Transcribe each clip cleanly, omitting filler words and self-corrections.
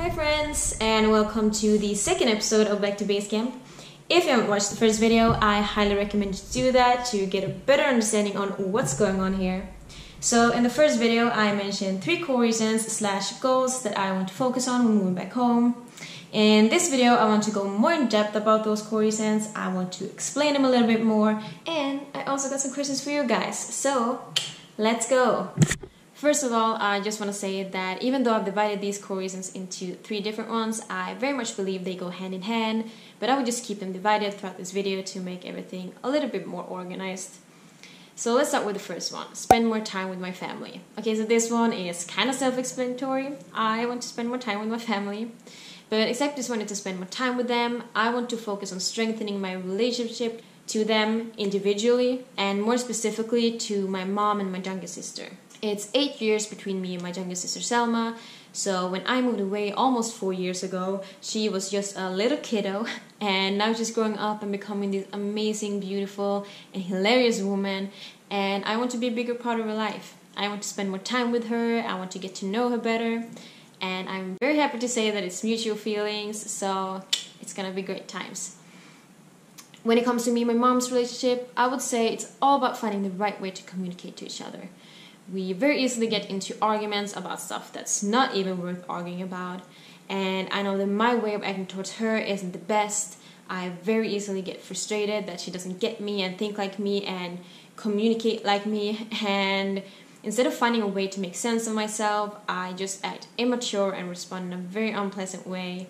Hi friends, and welcome to the second episode of Back to Basecamp. If you haven't watched the first video, I highly recommend you do that to get a better understanding on what's going on here. So in the first video, I mentioned 3 core reasons / goals that I want to focus on when moving back home. In this video, I want to go more in depth about those core reasons. I want to explain them a little bit more, and I also got some questions for you guys. So let's go! First of all, I just want to say that even though I've divided these core reasons into 3 different ones, I very much believe they go hand in hand, but I would just keep them divided throughout this video to make everything a little bit more organized. So let's start with the first one, spend more time with my family. Okay, so this one is kind of self-explanatory. I want to spend more time with my family, but except just wanted to spend more time with them, I want to focus on strengthening my relationship to them individually, and more specifically to my mom and my younger sister. It's 8 years between me and my younger sister Selma, so when I moved away almost 4 years ago, she was just a little kiddo, and now she's growing up and becoming this amazing, beautiful, and hilarious woman, and I want to be a bigger part of her life. I want to spend more time with her, I want to get to know her better, and I'm very happy to say that it's mutual feelings, so it's gonna be great times. When it comes to me and my mom's relationship, I would say it's all about finding the right way to communicate to each other. We very easily get into arguments about stuff that's not even worth arguing about, and I know that my way of acting towards her isn't the best. I very easily get frustrated that she doesn't get me and think like me and communicate like me, and instead of finding a way to make sense of myself, I just act immature and respond in a very unpleasant way.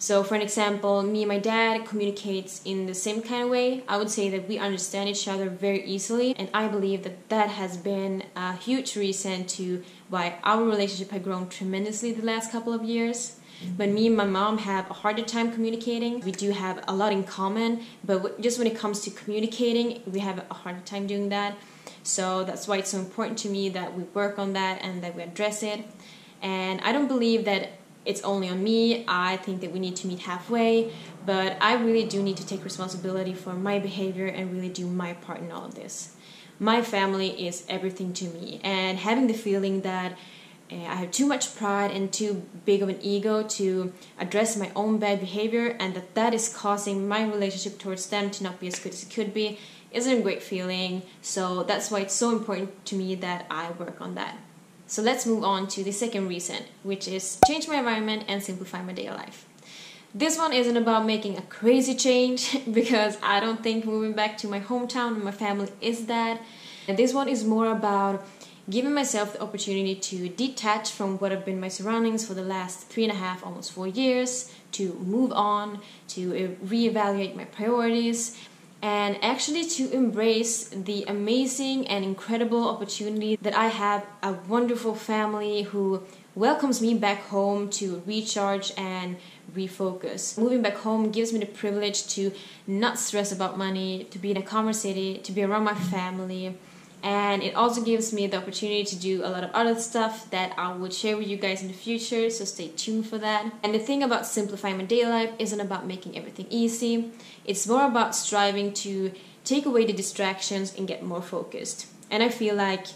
So for an example, me and my dad communicates in the same kind of way. I would say that we understand each other very easily, and I believe that that has been a huge reason to why our relationship had grown tremendously the last couple of years. But me and my mom have a harder time communicating. We do have a lot in common, but just when it comes to communicating, we have a harder time doing that. So that's why it's so important to me that we work on that and that we address it. And I don't believe that it's only on me. I think that we need to meet halfway, but I really do need to take responsibility for my behavior and really do my part in all of this. My family is everything to me, and having the feeling that I have too much pride and too big of an ego to address my own bad behavior, and that is causing my relationship towards them to not be as good as it could be, isn't a great feeling. So that's why it's so important to me that I work on that. So let's move on to the second reason, which is change my environment and simplify my daily life. This one isn't about making a crazy change, because I don't think moving back to my hometown and my family is that. And this one is more about giving myself the opportunity to detach from what have been my surroundings for the last 3.5, almost 4 years, to move on, to reevaluate my priorities, and actually to embrace the amazing and incredible opportunity that I have a wonderful family who welcomes me back home to recharge and refocus. Moving back home gives me the privilege to not stress about money, to be in a calmer city, to be around my family, and it also gives me the opportunity to do a lot of other stuff that I will share with you guys in the future, so stay tuned for that. And the thing about simplifying my daily life isn't about making everything easy. It's more about striving to take away the distractions and get more focused. And I feel like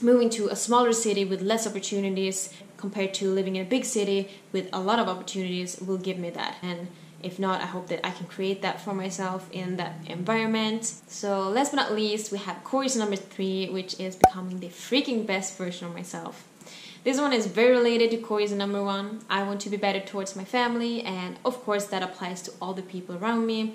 moving to a smaller city with less opportunities compared to living in a big city with a lot of opportunities will give me that. And if not, I hope that I can create that for myself in that environment. So last but not least, we have core reason number 3, which is becoming the freaking best version of myself. This one is very related to core reason number 1. I want to be better towards my family, and of course that applies to all the people around me.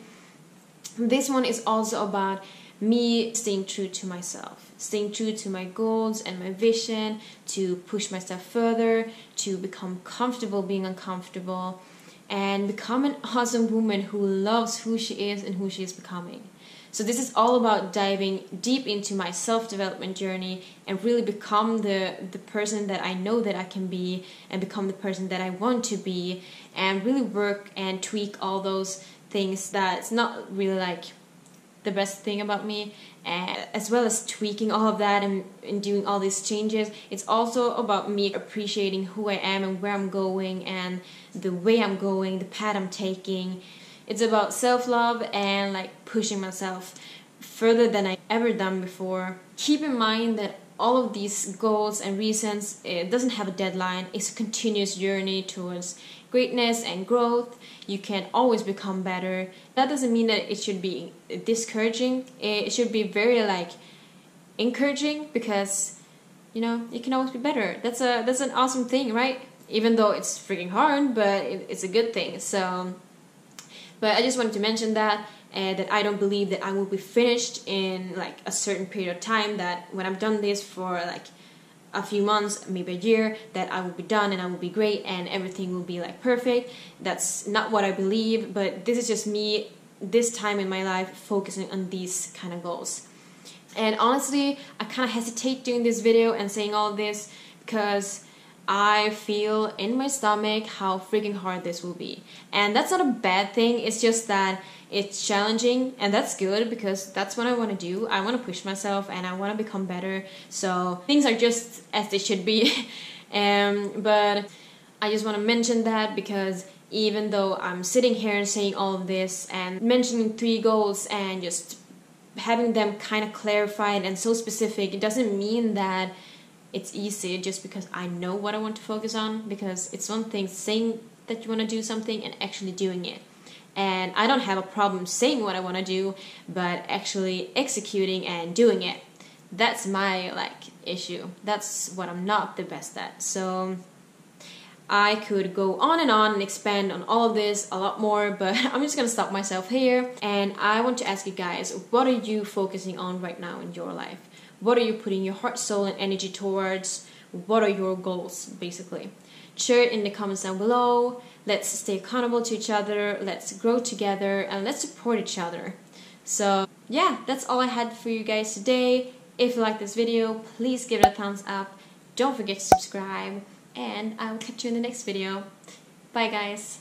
This one is also about me staying true to myself, staying true to my goals and my vision, to push myself further, to become comfortable being uncomfortable, and become an awesome woman who loves who she is and who she is becoming. So this is all about diving deep into my self-development journey and really become the person that I know that I can be, and become the person that I want to be, and really work and tweak all those things that's not really like the best thing about me, and as well as tweaking all of that and doing all these changes. It's also about me appreciating who I am and where I'm going and the way I'm going, the path I'm taking. It's about self-love and like pushing myself further than I ever done before. Keep in mind that all of these goals and reasons. It doesn't have a deadline. It's a continuous journey towards greatness and growth. You can always become better. That doesn't mean that it should be discouraging. It should be very like encouraging, because you know you can always be better. That's an awesome thing, right? Even though it's freaking hard, but it's a good thing. So, but I just wanted to mention that. That I don't believe that I will be finished in like a certain period of time, that when I've done this for like a few months, maybe a year, that I will be done and I will be great and everything will be like perfect. That's not what I believe, but this is just me this time in my life focusing on these kind of goals. And honestly, I kind of hesitate doing this video and saying all this because I feel in my stomach how freaking hard this will be. And that's not a bad thing, it's just that it's challenging, and that's good because that's what I want to do. I want to push myself and I want to become better, so things are just as they should be. But I just want to mention that, because even though I'm sitting here and saying all of this and mentioning 3 goals and just having them kind of clarified and so specific, it doesn't mean that it's easy just because I know what I want to focus on. Because it's one thing saying that you want to do something and actually doing it. And I don't have a problem saying what I want to do, but actually executing and doing it, that's my like issue. That's what I'm not the best at. So I could go on and expand on all of this a lot more, but I'm just gonna stop myself here. And I want to ask you guys, what are you focusing on right now in your life? What are you putting your heart, soul, and energy towards? What are your goals, basically? Share it in the comments down below. Let's stay accountable to each other. Let's grow together and let's support each other. So yeah, that's all I had for you guys today. If you like this video, please give it a thumbs up. Don't forget to subscribe, and I will catch you in the next video. Bye guys!